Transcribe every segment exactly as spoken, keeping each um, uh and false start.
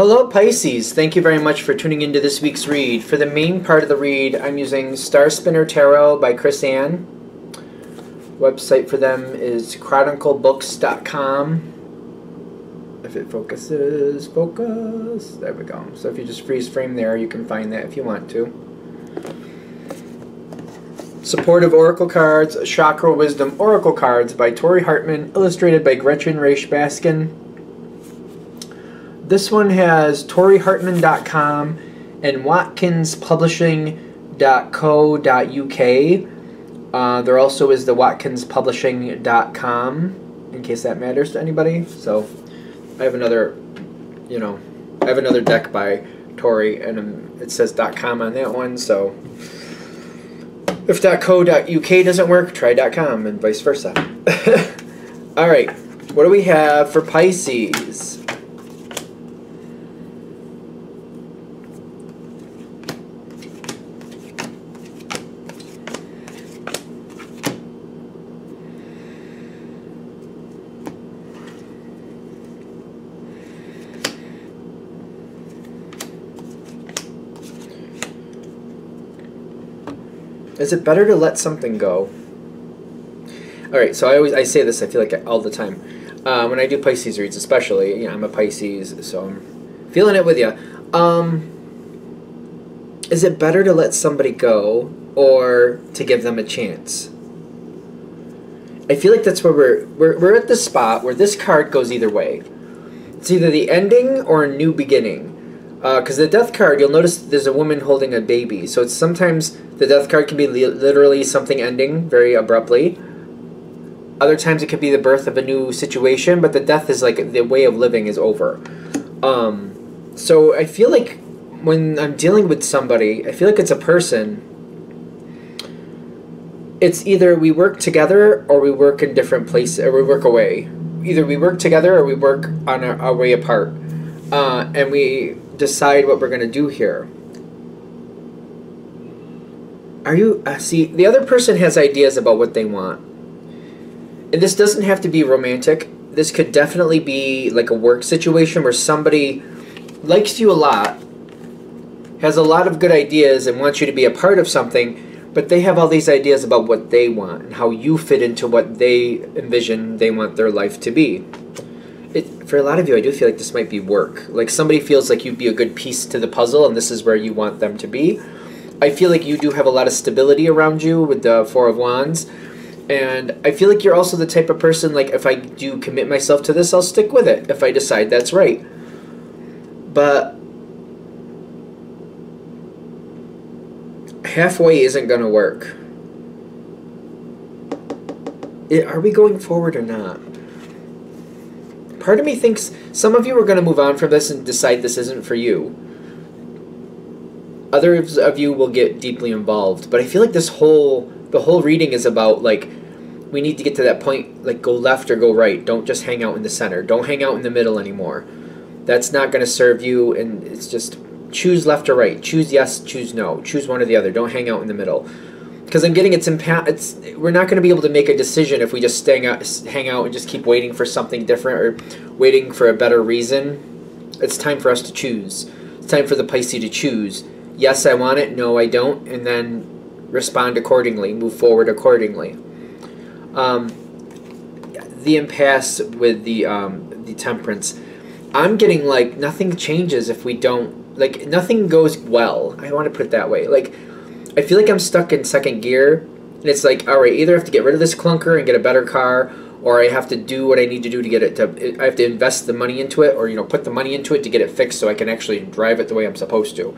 Hello Pisces, thank you very much for tuning into this week's read. For the main part of the read, I'm using Star Spinner Tarot by Chris Ann. Website for them is chronicle books dot com. If it focuses, focus, there we go. So if you just freeze frame there, you can find that if you want to. Supportive Oracle Cards, Chakra Wisdom Oracle Cards by Tori Hartman, illustrated by Gretchen Raish Baskin. This one has tori hartman dot com and watkins publishing dot co dot U K. Uh, there also is the watkins publishing dot com, in case that matters to anybody. So I have another, you know, I have another deck by Tori, and it says .com on that one, so... If .co dot U K doesn't work, try .com and vice versa. All right, what do we have for Pisces? Is it better to let something go? All right, so I always I say this. I feel like all the time uh, when I do Pisces reads, especially. You know, I'm a Pisces, so I'm feeling it with you. Um, is it better to let somebody go or to give them a chance? I feel like that's where we're we're we're at the spot where this card goes either way. It's either the ending or a new beginning. Because uh, the death card, you'll notice there's a woman holding a baby. So it's sometimes the death card can be li literally something ending very abruptly. Other times it could be the birth of a new situation, but the death is like the way of living is over. Um, so I feel like when I'm dealing with somebody, I feel like it's a person. It's either we work together or we work in different places, or we work away. Either we work together or we work on our, our way apart. Uh, and we decide what we're going to do here. Are you... Uh, see, the other person has ideas about what they want. And this doesn't have to be romantic. This could definitely be like a work situation where somebody likes you a lot, has a lot of good ideas, and wants you to be a part of something, but they have all these ideas about what they want and how you fit into what they envision they want their life to be. It, for a lot of you, I do feel like this might be work. Like somebody feels like you'd be a good piece to the puzzle and this is where you want them to be. I feel like you do have a lot of stability around you with the Four of Wands. And I feel like you're also the type of person, like if I do commit myself to this, I'll stick with it if I decide that's right. But halfway isn't going to work. It, are we going forward or not? Part of me thinks some of you are going to move on from this and decide this isn't for you. Others of you will get deeply involved. But I feel like this whole, the whole reading is about, like, we need to get to that point, like, go left or go right. Don't just hang out in the center. Don't hang out in the middle anymore. That's not going to serve you, and it's just choose left or right. Choose yes, choose no. Choose one or the other. Don't hang out in the middle. Because I'm getting it's, impa it's we're not going to be able to make a decision if we just staying out, hang out and just keep waiting for something different or waiting for a better reason. It's time for us to choose. It's time for the Pisces to choose. Yes, I want it. No, I don't. And then respond accordingly. Move forward accordingly. Um, the impasse with the um, the Temperance. I'm getting like nothing changes if we don't like nothing goes well. I want to put it that way. Like. I feel like I'm stuck in second gear, and it's like, all right, either I have to get rid of this clunker and get a better car, or I have to do what I need to do to get it to, I have to invest the money into it, or, you know, put the money into it to get it fixed so I can actually drive it the way I'm supposed to.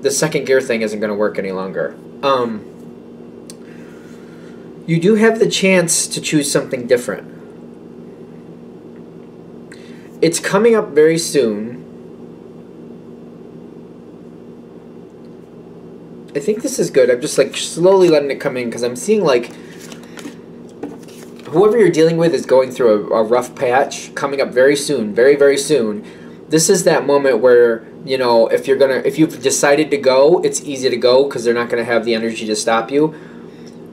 The second gear thing isn't going to work any longer. Um, you do have the chance to choose something different. It's coming up very soon. I think this is good. I'm just like slowly letting it come in because I'm seeing like whoever you're dealing with is going through a, a rough patch coming up very soon, very, very soon. This is that moment where, you know, if you're gonna, if you've decided to go, it's easy to go because they're not going to have the energy to stop you.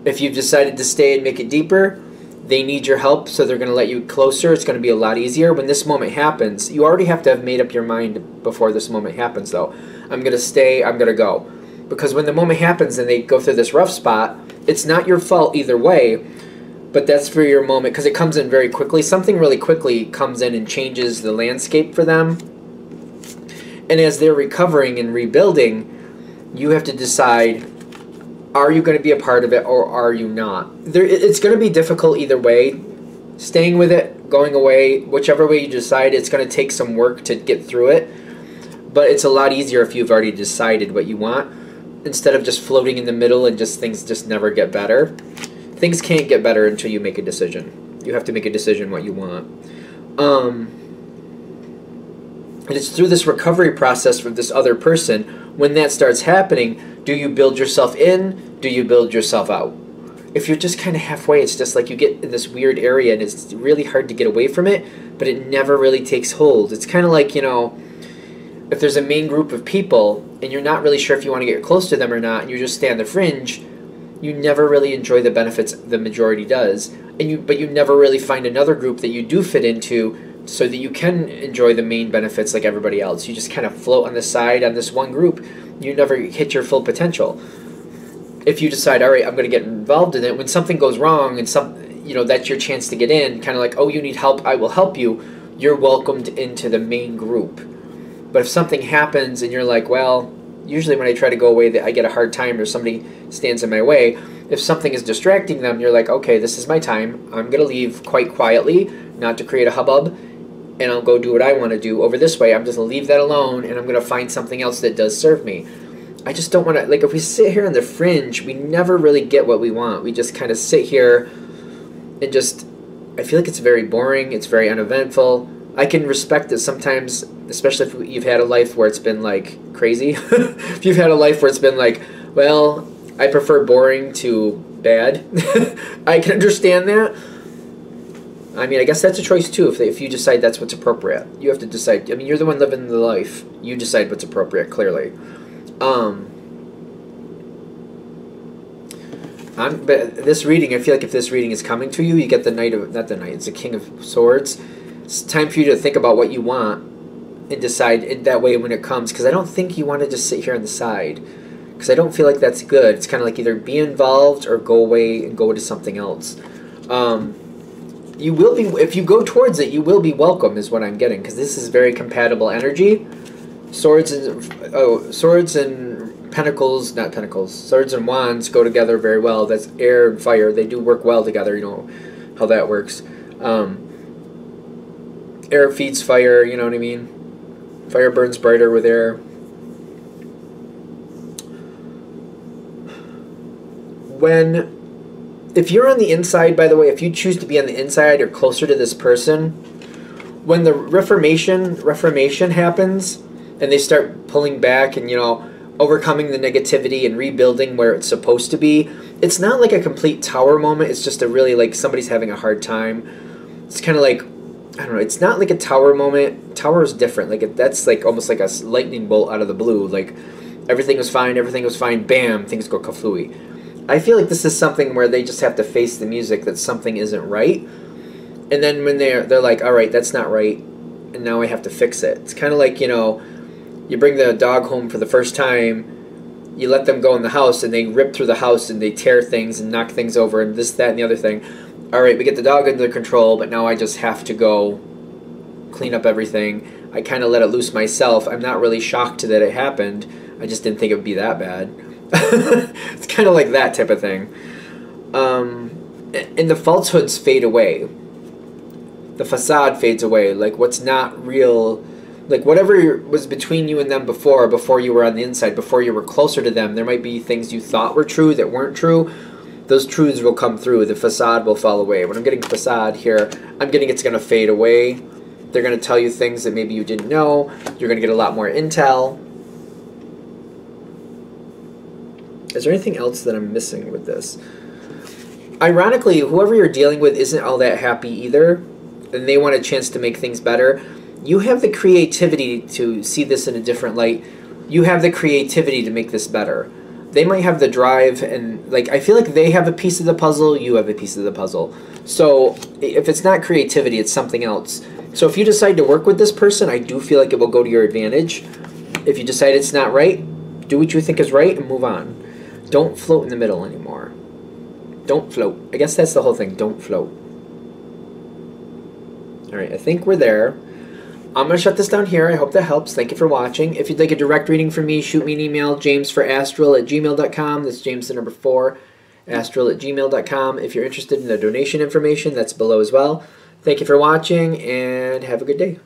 If you've decided to stay and make it deeper, They need your help, so they're going to let you closer. It's going to be a lot easier. When this moment happens, you already have to have made up your mind before this moment happens, though. I'm going to stay. I'm going to go. Because when the moment happens and they go through this rough spot, it's not your fault either way, but that's for your moment because it comes in very quickly. Something really quickly comes in and changes the landscape for them. And as they're recovering and rebuilding, you have to decide, are you going to be a part of it or are you not? There, it's going to be difficult either way. Staying with it, going away, whichever way you decide, it's going to take some work to get through it. But it's a lot easier if you've already decided what you want instead of just floating in the middle and just things just never get better. Things can't get better until you make a decision. You have to make a decision what you want. Um, and it's through this recovery process for this other person. When that starts happening, do you build yourself in? Do you build yourself out? If you're just kind of halfway, it's just like you get in this weird area and it's really hard to get away from it, but it never really takes hold. It's kind of like, you know, if there's a main group of people and you're not really sure if you want to get close to them or not, and you just stay on the fringe, you never really enjoy the benefits the majority does, and you but you never really find another group that you do fit into so that you can enjoy the main benefits like everybody else. You just kind of float on the side on this one group. You never hit your full potential. If you decide, all right, I'm going to get involved in it, when something goes wrong and some, you know, that's your chance to get in, kind of like, oh, you need help, I will help you, you're welcomed into the main group. But if something happens and you're like, well, usually when I try to go away, I get a hard time or somebody stands in my way. If something is distracting them, you're like, okay, this is my time. I'm going to leave quite quietly, not to create a hubbub, and I'll go do what I want to do over this way. I'm just going to leave that alone, and I'm going to find something else that does serve me. I just don't want to, like, if we sit here on the fringe, we never really get what we want. We just kind of sit here and just, I feel like it's very boring. It's very uneventful. I can respect that sometimes, especially if you've had a life where it's been, like, crazy. If you've had a life where it's been like, well, I prefer boring to bad. I can understand that. I mean, I guess that's a choice, too, if, they, if you decide that's what's appropriate. You have to decide. I mean, you're the one living the life. You decide what's appropriate, clearly. Um, I'm, but this reading, I feel like if this reading is coming to you, you get the Knight of... Not the Knight. It's the King of Swords. It's time for you to think about what you want and decide it that way when it comes. Because I don't think you want to just sit here on the side. Because I don't feel like that's good. It's kind of like either be involved or go away and go to something else. Um... You will be, if you go towards it, you will be welcome, is what I'm getting, because this is very compatible energy. Swords and oh, swords and pentacles, not pentacles. Swords and wands go together very well. That's air and fire. They do work well together. You know how that works. Um, air feeds fire. You know what I mean. Fire burns brighter with air. When. If you're on the inside, by the way, if you choose to be on the inside or closer to this person, when the reformation reformation happens and they start pulling back and, you know, overcoming the negativity and rebuilding where it's supposed to be, it's not like a complete tower moment. It's just a really, like, somebody's having a hard time. It's kind of like, I don't know, it's not like a tower moment. Tower is different. Like, that's like almost like a lightning bolt out of the blue. Like, everything was fine, everything was fine, bam, things go kaflooey. I feel like this is something where they just have to face the music that something isn't right. And then when they're, they're like, all right, that's not right, and now I have to fix it. It's kind of like, you know, you bring the dog home for the first time, you let them go in the house, and they rip through the house, and they tear things and knock things over and this, that, and the other thing. All right, we get the dog under control, but now I just have to go clean up everything. I kind of let it loose myself. I'm not really shocked that it happened. I just didn't think it would be that bad. It's kind of like that type of thing. Um, and the falsehoods fade away. The facade fades away. Like, what's not real, like whatever was between you and them before, before you were on the inside, before you were closer to them, there might be things you thought were true that weren't true. Those truths will come through. The facade will fall away. When I'm getting facade here, I'm getting it's going to fade away. They're going to tell you things that maybe you didn't know. You're going to get a lot more intel. Is there anything else that I'm missing with this? Ironically, whoever you're dealing with isn't all that happy either, and they want a chance to make things better. You have the creativity to see this in a different light. You have the creativity to make this better. they might have the drive, and like I feel like they have a piece of the puzzle, you have a piece of the puzzle. So if it's not creativity, it's something else. So if you decide to work with this person, I do feel like it will go to your advantage. If you decide it's not right, do what you think is right and move on. Don't float in the middle anymore. Don't float. I guess that's the whole thing. Don't float. All right, I think we're there. I'm going to shut this down here. I hope that helps. Thank you for watching. If you'd like a direct reading from me, shoot me an email, james for astral at gmail dot com. That's James the number four, astral at gmail dot com. If you're interested in the donation information, that's below as well. Thank you for watching, and have a good day.